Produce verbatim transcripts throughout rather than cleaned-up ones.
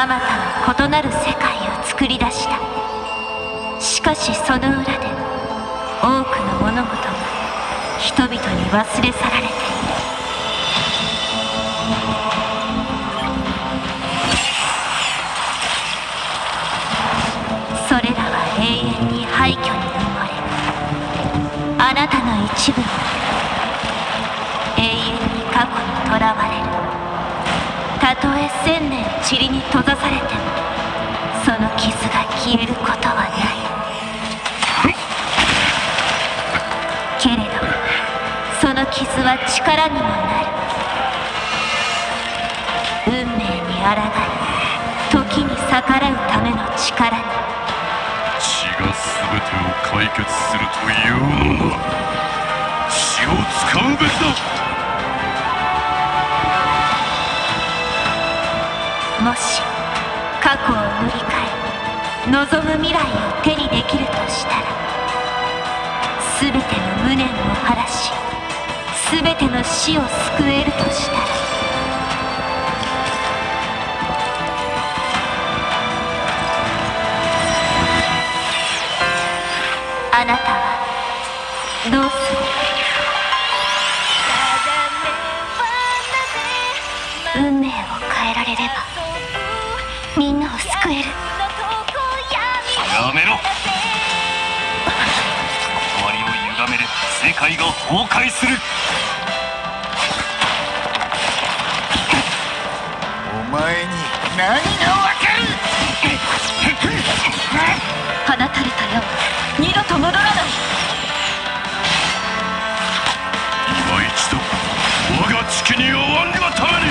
あまた異なる世界を作り出した。しかしその裏で多くの物事が人々に忘れ去られている。それらは永遠に廃墟に埋もれ、あなたの一部は永遠に過去にとらわれる。たとえ千年塵に閉ざされても、その傷が消えることはない。けれどその傷は力にもなる。運命に抗い、時に逆らうための力に。血が全てを解決するというのなら、血を使うべきだ。もし過去を塗り替え望む未来を手にできるとしたら、全ての無念を晴らし全ての死を救えるとしたら、あなたはどうする？運命を変えられればみんなを救える。やめろ。終わりを歪める。世界が崩壊する。お前に何がわかる？放たれた矢は二度と戻らない。今一度我が地球に終わんがために。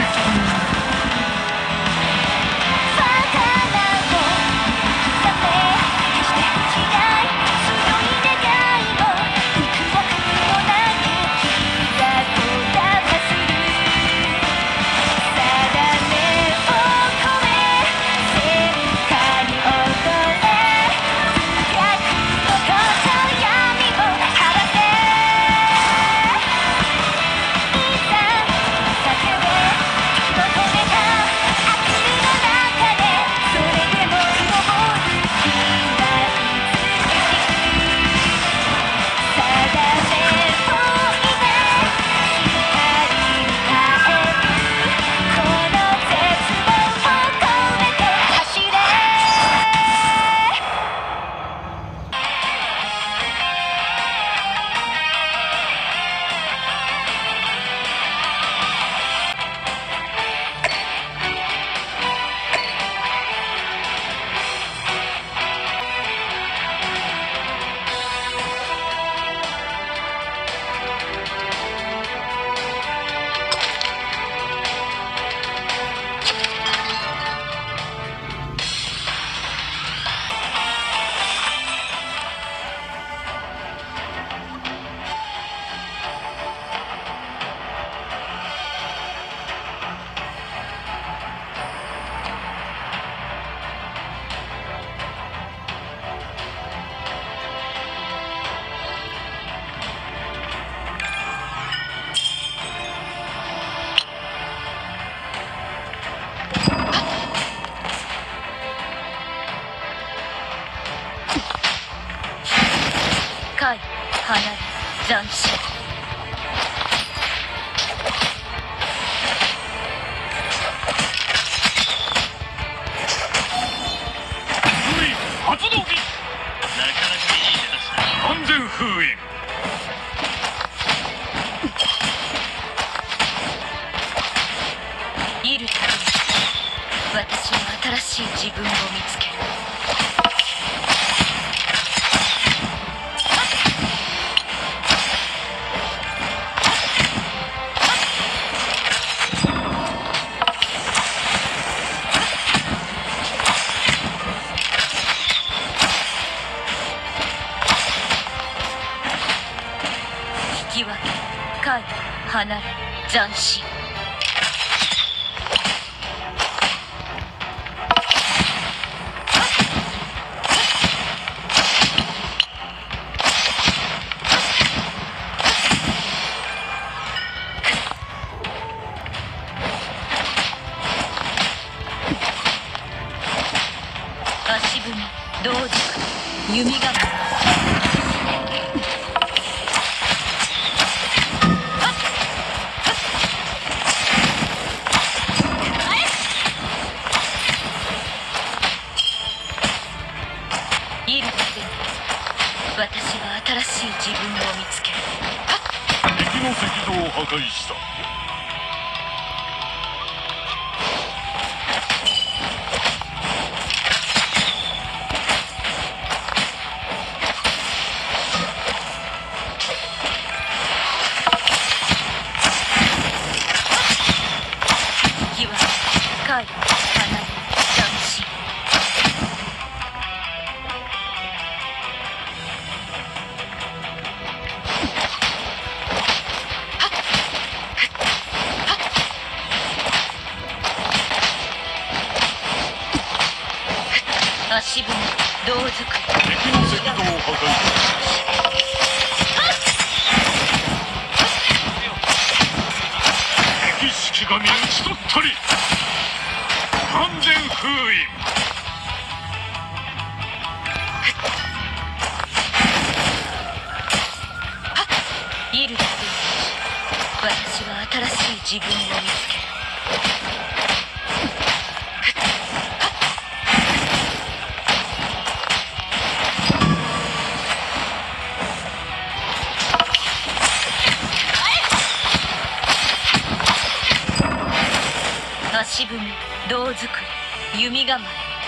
斬新。弓が。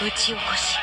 打ち起こし。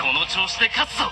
この調子で勝つぞ。